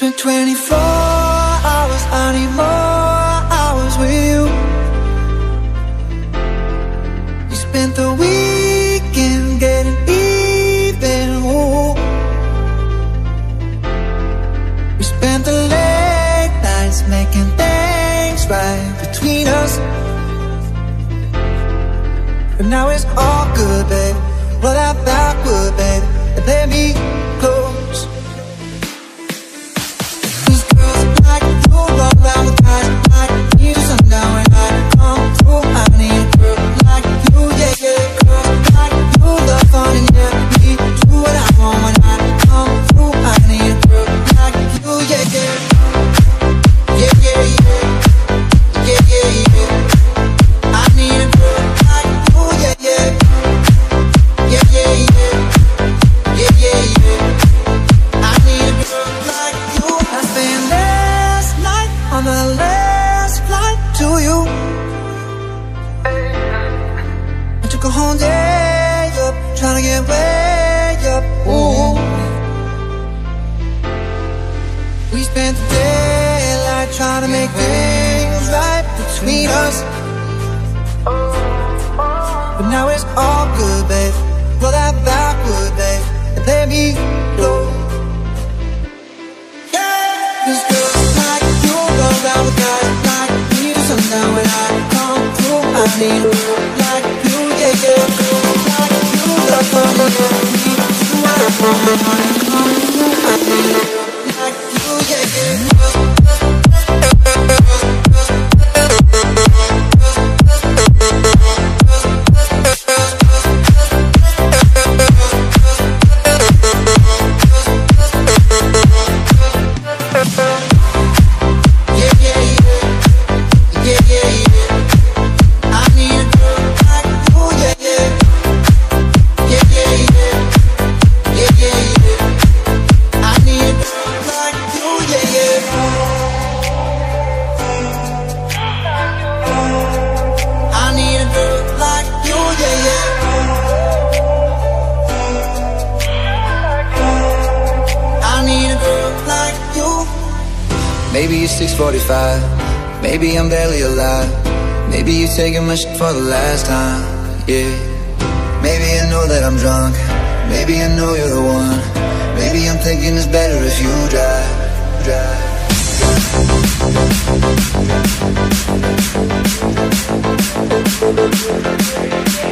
Spent 24 hours, I need more hours with you. You spent the weekend getting even, ooh. We spent the late nights making things right between us. But now it's all good, babe. Roll that backward, babe, and let me close. These girls like you roll around with guys like me to sundown. When I come through, I need a girl like you, yeah, yeah. Girls like you love fun and yeah, me do what I want. When I come through, I need a girl like you, yeah, yeah. Yeah, yeah, yeah. Yeah, yeah, yeah. I need a girl like you, yeah, yeah. Yeah, yeah, yeah, yeah, yeah, yeah. I need a girl like you. I spent last night on the last flight to you. I took a whole day up, trying to get way up, ooh. We spent the daylight trying to make things right between us. But now it's all good, babe. Well, that backward, babe, and let me blow. Yeah! This girl like you roll around with guys like me to sundown. When I come through, I need a girl like you, yeah, yeah. Girl like you, love fun and love me too. When I come through, I need a girl like you, yeah, yeah. Maybe it's 6:45, maybe I'm barely alive. Maybe you're taking my shit for the last time, yeah. Maybe I know that I'm drunk, maybe I know you're the one. Maybe I'm thinking it's better if you drive.